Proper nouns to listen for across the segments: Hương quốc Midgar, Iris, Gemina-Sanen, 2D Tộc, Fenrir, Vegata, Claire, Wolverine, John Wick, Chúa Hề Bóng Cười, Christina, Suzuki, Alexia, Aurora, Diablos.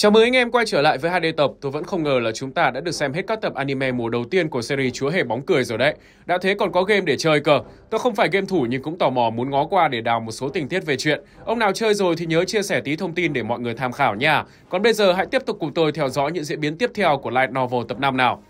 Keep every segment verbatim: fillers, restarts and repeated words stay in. Chào mừng anh em quay trở lại với hai đê Tộc. Tôi vẫn không ngờ là chúng ta đã được xem hết các tập anime mùa đầu tiên của series Chúa Hề Bóng Cười rồi đấy. Đã thế còn có game để chơi cơ. Tôi không phải game thủ nhưng cũng tò mò muốn ngó qua để đào một số tình tiết về chuyện. Ông nào chơi rồi thì nhớ chia sẻ tí thông tin để mọi người tham khảo nha. Còn bây giờ hãy tiếp tục cùng tôi theo dõi những diễn biến tiếp theo của Light Novel tập năm nào.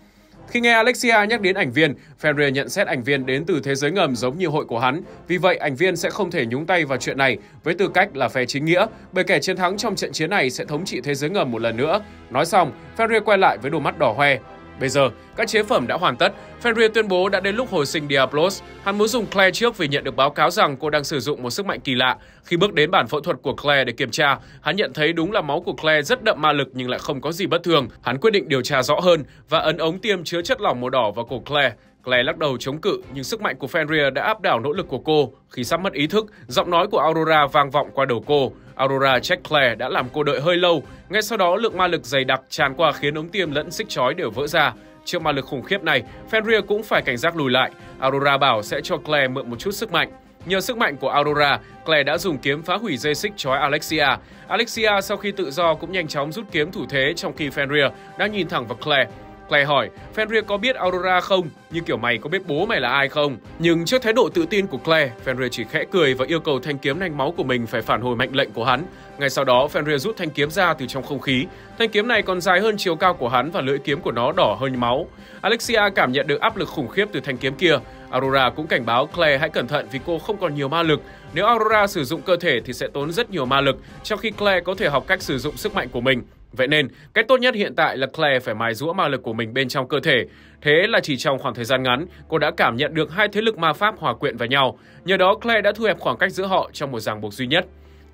Khi nghe Alexia nhắc đến ảnh viên, Fenrir nhận xét ảnh viên đến từ thế giới ngầm giống như hội của hắn. Vì vậy, ảnh viên sẽ không thể nhúng tay vào chuyện này với tư cách là phe chính nghĩa, bởi kẻ chiến thắng trong trận chiến này sẽ thống trị thế giới ngầm một lần nữa. Nói xong, Fenrir quay lại với đôi mắt đỏ hoe. Bây giờ, các chế phẩm đã hoàn tất. Fenrir tuyên bố đã đến lúc hồi sinh Diablos. Hắn muốn dùng Claire trước vì nhận được báo cáo rằng cô đang sử dụng một sức mạnh kỳ lạ. Khi bước đến bản phẫu thuật của Claire để kiểm tra, hắn nhận thấy đúng là máu của Claire rất đậm ma lực nhưng lại không có gì bất thường. Hắn quyết định điều tra rõ hơn và ấn ống tiêm chứa chất lỏng màu đỏ vào cổ Claire. Claire lắc đầu chống cự nhưng sức mạnh của Fenrir đã áp đảo nỗ lực của cô. Khi sắp mất ý thức, giọng nói của Aurora vang vọng qua đầu cô. Aurora trách Claire đã làm cô đợi hơi lâu. Ngay sau đó, lượng ma lực dày đặc tràn qua khiến ống tiêm lẫn xích chói đều vỡ ra. Trước ma lực khủng khiếp này, Fenrir cũng phải cảnh giác lùi lại. Aurora bảo sẽ cho Claire mượn một chút sức mạnh. Nhờ sức mạnh của Aurora, Claire đã dùng kiếm phá hủy dây xích trói Alexia. Alexia sau khi tự do cũng nhanh chóng rút kiếm thủ thế trong khi Fenrir đang nhìn thẳng vào Claire. Claire hỏi, Fenrir có biết Aurora không? Như kiểu mày có biết bố mày là ai không? Nhưng trước thái độ tự tin của Claire, Fenrir chỉ khẽ cười và yêu cầu thanh kiếm nanh máu của mình phải phản hồi mệnh lệnh của hắn. Ngay sau đó, Fenrir rút thanh kiếm ra từ trong không khí. Thanh kiếm này còn dài hơn chiều cao của hắn và lưỡi kiếm của nó đỏ hơn máu. Alexia cảm nhận được áp lực khủng khiếp từ thanh kiếm kia. Aurora cũng cảnh báo Claire hãy cẩn thận vì cô không còn nhiều ma lực. Nếu Aurora sử dụng cơ thể thì sẽ tốn rất nhiều ma lực, trong khi Claire có thể học cách sử dụng sức mạnh của mình. Vậy nên, cách tốt nhất hiện tại là Claire phải mài giũa ma lực của mình bên trong cơ thể. Thế là chỉ trong khoảng thời gian ngắn, cô đã cảm nhận được hai thế lực ma pháp hòa quyện vào nhau. Nhờ đó, Claire đã thu hẹp khoảng cách giữa họ trong một ràng buộc duy nhất.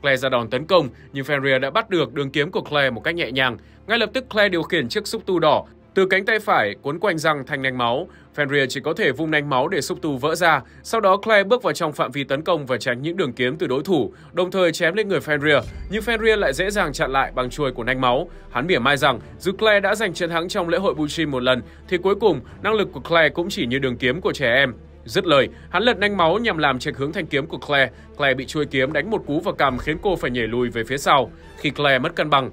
Claire ra đòn tấn công, nhưng Fenrir đã bắt được đường kiếm của Claire một cách nhẹ nhàng. Ngay lập tức, Claire điều khiển chiếc xúc tu đỏ từ cánh tay phải cuốn quanh răng thành nanh máu. Fenrir chỉ có thể vung nanh máu để xúc tu vỡ ra. Sau đó Claire bước vào trong phạm vi tấn công và tránh những đường kiếm từ đối thủ, đồng thời chém lên người Fenrir. Nhưng Fenrir lại dễ dàng chặn lại bằng chuôi của nanh máu. Hắn mỉa mai rằng dù Claire đã giành chiến thắng trong lễ hội Buchin một lần, thì cuối cùng năng lực của Claire cũng chỉ như đường kiếm của trẻ em. Dứt lời, hắn lật nanh máu nhằm làm chệch hướng thanh kiếm của Claire. Claire bị chuôi kiếm đánh một cú vào cằm khiến cô phải nhảy lùi về phía sau. Khi Claire mất cân bằng,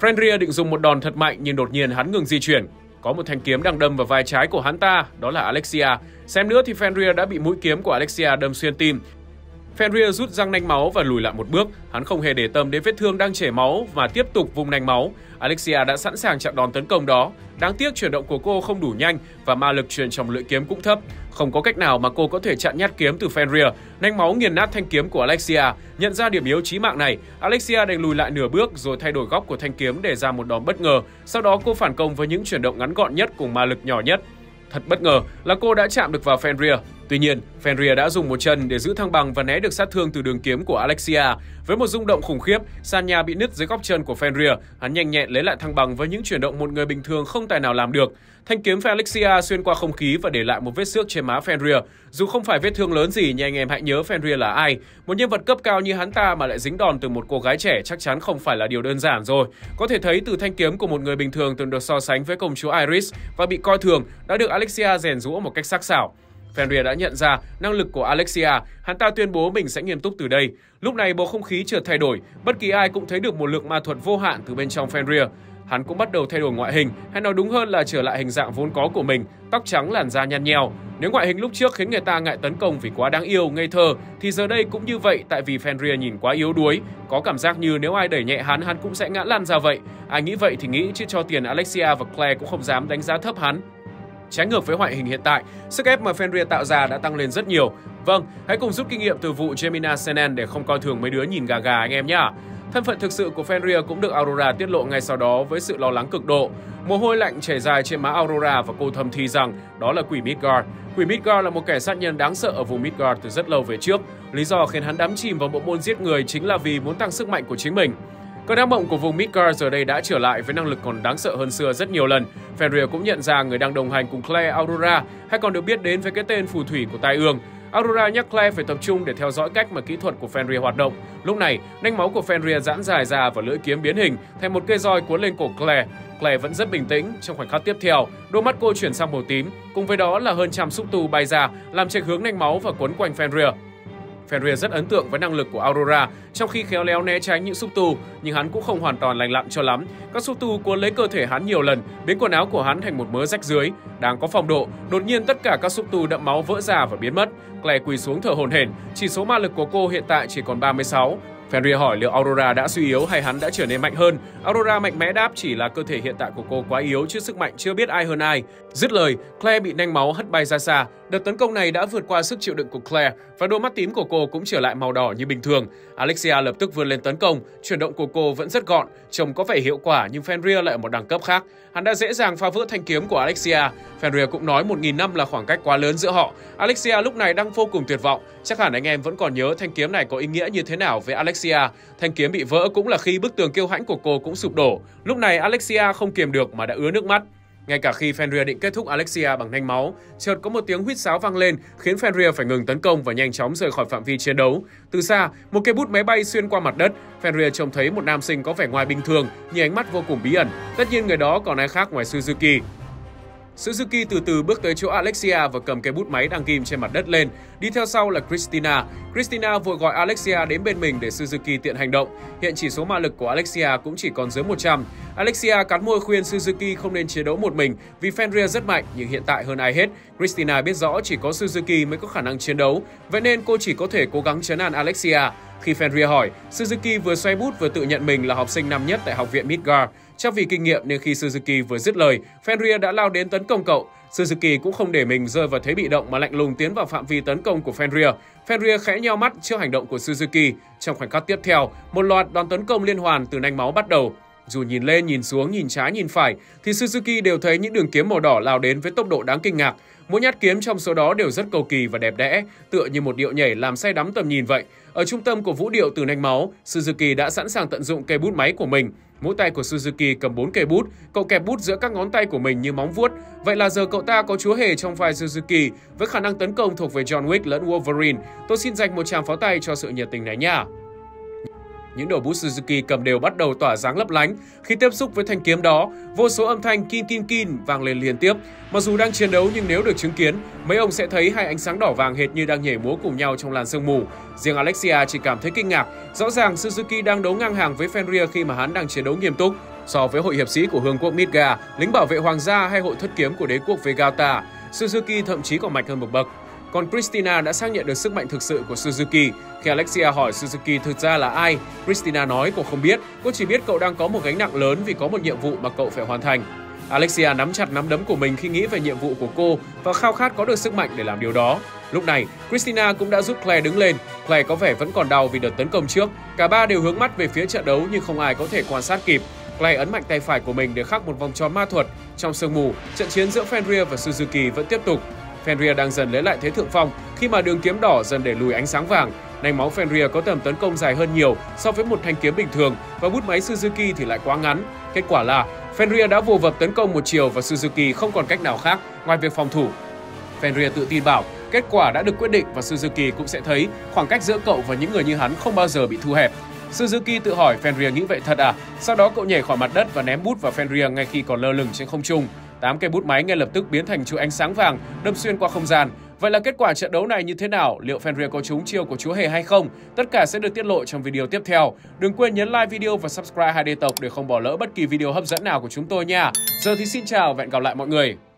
Fenrir định dùng một đòn thật mạnh nhưng đột nhiên hắn ngừng di chuyển. Có một thanh kiếm đang đâm vào vai trái của hắn ta, đó là Alexia. Xem nữa thì Fenrir đã bị mũi kiếm của Alexia đâm xuyên tim. Fenrir rút răng nanh máu và lùi lại một bước. Hắn không hề để tâm đến vết thương đang chảy máu và tiếp tục vung nanh máu. Alexia đã sẵn sàng chặn đòn tấn công đó. Đáng tiếc chuyển động của cô không đủ nhanh và ma lực truyền trong lưỡi kiếm cũng thấp. Không có cách nào mà cô có thể chặn nhát kiếm từ Fenrir. Nanh máu nghiền nát thanh kiếm của Alexia. Nhận ra điểm yếu chí mạng này, Alexia đành lùi lại nửa bước rồi thay đổi góc của thanh kiếm để ra một đòn bất ngờ. Sau đó cô phản công với những chuyển động ngắn gọn nhất cùng ma lực nhỏ nhất. Thật bất ngờ là cô đã chạm được vào Fenrir. Tuy nhiên, Fenrir đã dùng một chân để giữ thăng bằng và né được sát thương từ đường kiếm của Alexia. Với một rung động khủng khiếp, sàn nhà bị nứt dưới góc chân của Fenrir. Hắn nhanh nhẹn lấy lại thăng bằng với những chuyển động một người bình thường không tài nào làm được. Thanh kiếm của Alexia xuyên qua không khí và để lại một vết xước trên má Fenrir. Dù không phải vết thương lớn gì nhưng anh em hãy nhớ Fenrir là ai. Một nhân vật cấp cao như hắn ta mà lại dính đòn từ một cô gái trẻ chắc chắn không phải là điều đơn giản rồi. Có thể thấy từ thanh kiếm của một người bình thường từng được so sánh với công chúa Iris và bị coi thường đã được Alexia rèn giũa một cách sắc sảo. Fenrir đã nhận ra năng lực của Alexia, hắn ta tuyên bố mình sẽ nghiêm túc từ đây. Lúc này bầu không khí chợt thay đổi, bất kỳ ai cũng thấy được một lượng ma thuật vô hạn từ bên trong Fenrir. Hắn cũng bắt đầu thay đổi ngoại hình, hay nói đúng hơn là trở lại hình dạng vốn có của mình, tóc trắng làn da nhăn nheo. Nếu ngoại hình lúc trước khiến người ta ngại tấn công vì quá đáng yêu, ngây thơ, thì giờ đây cũng như vậy tại vì Fenrir nhìn quá yếu đuối. Có cảm giác như nếu ai đẩy nhẹ hắn, hắn cũng sẽ ngã lăn ra vậy. Ai nghĩ vậy thì nghĩ chứ cho tiền Alexia và Claire cũng không dám đánh giá thấp hắn. Trái ngược với ngoại hình hiện tại, sức ép mà Fenrir tạo ra đã tăng lên rất nhiều. Vâng, hãy cùng rút kinh nghiệm từ vụ Gemina-Sanen để không coi thường mấy đứa nhìn gà gà anh em nhá. Thân phận thực sự của Fenrir cũng được Aurora tiết lộ ngay sau đó với sự lo lắng cực độ. Mồ hôi lạnh chảy dài trên má Aurora và cô thầm thì rằng đó là quỷ Midgar. Quỷ Midgar là một kẻ sát nhân đáng sợ ở vùng Midgar từ rất lâu về trước. Lý do khiến hắn đắm chìm vào bộ môn giết người chính là vì muốn tăng sức mạnh của chính mình. Cơn ác mộng của vùng Midgar giờ đây đã trở lại với năng lực còn đáng sợ hơn xưa rất nhiều lần. Fenrir cũng nhận ra người đang đồng hành cùng Claire, Aurora, hay còn được biết đến với cái tên phù thủy của tai ương. Aurora nhắc Claire phải tập trung để theo dõi cách mà kỹ thuật của Fenrir hoạt động. Lúc này, nanh máu của Fenrir giãn dài ra và lưỡi kiếm biến hình thành một cây roi cuốn lên cổ Claire. Claire vẫn rất bình tĩnh. Trong khoảnh khắc tiếp theo, đôi mắt cô chuyển sang màu tím, cùng với đó là hơn trăm xúc tu bay ra làm chệch hướng nanh máu và cuốn quanh Fenrir. Fenrir rất ấn tượng với năng lực của Aurora, trong khi khéo léo né tránh những xúc tu, nhưng hắn cũng không hoàn toàn lành lặn cho lắm. Các xúc tu cuốn lấy cơ thể hắn nhiều lần, biến quần áo của hắn thành một mớ rách rưới. Đang có phòng độ, đột nhiên tất cả các xúc tu đẫm máu vỡ ra và biến mất. Claire quỳ xuống thở hổn hển, chỉ số ma lực của cô hiện tại chỉ còn ba mươi sáu. Fenrir hỏi liệu Aurora đã suy yếu hay hắn đã trở nên mạnh hơn. Aurora mạnh mẽ đáp chỉ là cơ thể hiện tại của cô quá yếu chứ sức mạnh chưa biết ai hơn ai. Dứt lời, Claire bị nanh máu hất bay ra xa. Đợt tấn công này đã vượt qua sức chịu đựng của Claire và đôi mắt tím của cô cũng trở lại màu đỏ như bình thường. Alexia lập tức vươn lên tấn công, chuyển động của cô vẫn rất gọn, trông có vẻ hiệu quả nhưng Fenrir lại ở một đẳng cấp khác. Hắn đã dễ dàng phá vỡ thanh kiếm của Alexia. Fenrir cũng nói một nghìn năm là khoảng cách quá lớn giữa họ. Alexia lúc này đang vô cùng tuyệt vọng. Chắc hẳn anh em vẫn còn nhớ thanh kiếm này có ý nghĩa như thế nào với Alexia. Thanh kiếm bị vỡ cũng là khi bức tường kiêu hãnh của cô cũng sụp đổ. Lúc này Alexia không kiềm được mà đã ứa nước mắt. Ngay cả khi Fenrir định kết thúc Alexia bằng nanh máu, chợt có một tiếng huýt sáo vang lên khiến Fenrir phải ngừng tấn công và nhanh chóng rời khỏi phạm vi chiến đấu. Từ xa, một cây bút máy bay xuyên qua mặt đất, Fenrir trông thấy một nam sinh có vẻ ngoài bình thường, nhưng ánh mắt vô cùng bí ẩn. Tất nhiên người đó còn ai khác ngoài Suzuki. Suzuki từ từ bước tới chỗ Alexia và cầm cây bút máy đang ghim trên mặt đất lên. Đi theo sau là Christina. Christina vội gọi Alexia đến bên mình để Suzuki tiện hành động. Hiện chỉ số ma lực của Alexia cũng chỉ còn dưới một trăm. Alexia cắn môi khuyên Suzuki không nên chiến đấu một mình vì Fenrir rất mạnh nhưng hiện tại hơn ai hết. Christina biết rõ chỉ có Suzuki mới có khả năng chiến đấu, vậy nên cô chỉ có thể cố gắng trấn an Alexia. Khi Fenrir hỏi, Suzuki vừa xoay bút vừa tự nhận mình là học sinh năm nhất tại Học viện Midgar. Chắc vì kinh nghiệm nên khi Suzuki vừa dứt lời, Fenrir đã lao đến tấn công cậu. Suzuki cũng không để mình rơi vào thế bị động mà lạnh lùng tiến vào phạm vi tấn công của Fenrir. Fenrir khẽ nheo mắt trước hành động của Suzuki. Trong khoảnh khắc tiếp theo, một loạt đòn tấn công liên hoàn từ nanh máu bắt đầu. Dù nhìn lên, nhìn xuống, nhìn trái, nhìn phải, thì Suzuki đều thấy những đường kiếm màu đỏ lao đến với tốc độ đáng kinh ngạc. Mỗi nhát kiếm trong số đó đều rất cầu kỳ và đẹp đẽ, tựa như một điệu nhảy làm say đắm tầm nhìn vậy. Ở trung tâm của vũ điệu từ nanh máu, Suzuki đã sẵn sàng tận dụng cây bút máy của mình. Mỗi tay của Suzuki cầm bốn cây bút, cậu kẹp bút giữa các ngón tay của mình như móng vuốt. Vậy là giờ cậu ta có chúa hề trong vai Suzuki, với khả năng tấn công thuộc về John Wick lẫn Wolverine. Tôi xin dành một tràng pháo tay cho sự nhiệt tình này nha. Những đầu bút Suzuki cầm đều bắt đầu tỏa dáng lấp lánh. Khi tiếp xúc với thanh kiếm đó, vô số âm thanh kin kin kin vang lên liên tiếp. Mặc dù đang chiến đấu nhưng nếu được chứng kiến, mấy ông sẽ thấy hai ánh sáng đỏ vàng hệt như đang nhảy múa cùng nhau trong làn sương mù. Riêng Alexia chỉ cảm thấy kinh ngạc. Rõ ràng Suzuki đang đấu ngang hàng với Fenrir khi mà hắn đang chiến đấu nghiêm túc. So với hội hiệp sĩ của Hương quốc Midgar, lính bảo vệ hoàng gia hay hội thất kiếm của đế quốc Vegata, Suzuki thậm chí còn mạnh hơn một bậc. Còn Christina đã xác nhận được sức mạnh thực sự của Suzuki. Khi Alexia hỏi Suzuki thực ra là ai, Christina nói cô không biết, cô chỉ biết cậu đang có một gánh nặng lớn vì có một nhiệm vụ mà cậu phải hoàn thành. Alexia nắm chặt nắm đấm của mình khi nghĩ về nhiệm vụ của cô và khao khát có được sức mạnh để làm điều đó. Lúc này, Christina cũng đã giúp Claire đứng lên. Claire có vẻ vẫn còn đau vì đợt tấn công trước. Cả ba đều hướng mắt về phía trận đấu nhưng không ai có thể quan sát kịp. Claire ấn mạnh tay phải của mình để khắc một vòng tròn ma thuật. Trong sương mù, trận chiến giữa Fenrir và Suzuki vẫn tiếp tục. Fenrir đang dần lấy lại thế thượng phong khi mà đường kiếm đỏ dần để lùi ánh sáng vàng. Nanh máu Fenrir có tầm tấn công dài hơn nhiều so với một thanh kiếm bình thường và bút máy Suzuki thì lại quá ngắn. Kết quả là Fenrir đã vồ vập tấn công một chiều và Suzuki không còn cách nào khác ngoài việc phòng thủ. Fenrir tự tin bảo kết quả đã được quyết định và Suzuki cũng sẽ thấy khoảng cách giữa cậu và những người như hắn không bao giờ bị thu hẹp. Suzuki tự hỏi Fenrir nghĩ vậy thật à? Sau đó cậu nhảy khỏi mặt đất và ném bút vào Fenrir ngay khi còn lơ lửng trên không trung. Tám cây bút máy ngay lập tức biến thành chuỗi ánh sáng vàng, đâm xuyên qua không gian. Vậy là kết quả trận đấu này như thế nào? Liệu Fenrir có trúng chiêu của Chúa Hề hay không? Tất cả sẽ được tiết lộ trong video tiếp theo. Đừng quên nhấn like video và subscribe hai D Tộc để không bỏ lỡ bất kỳ video hấp dẫn nào của chúng tôi nha. Giờ thì xin chào và hẹn gặp lại mọi người.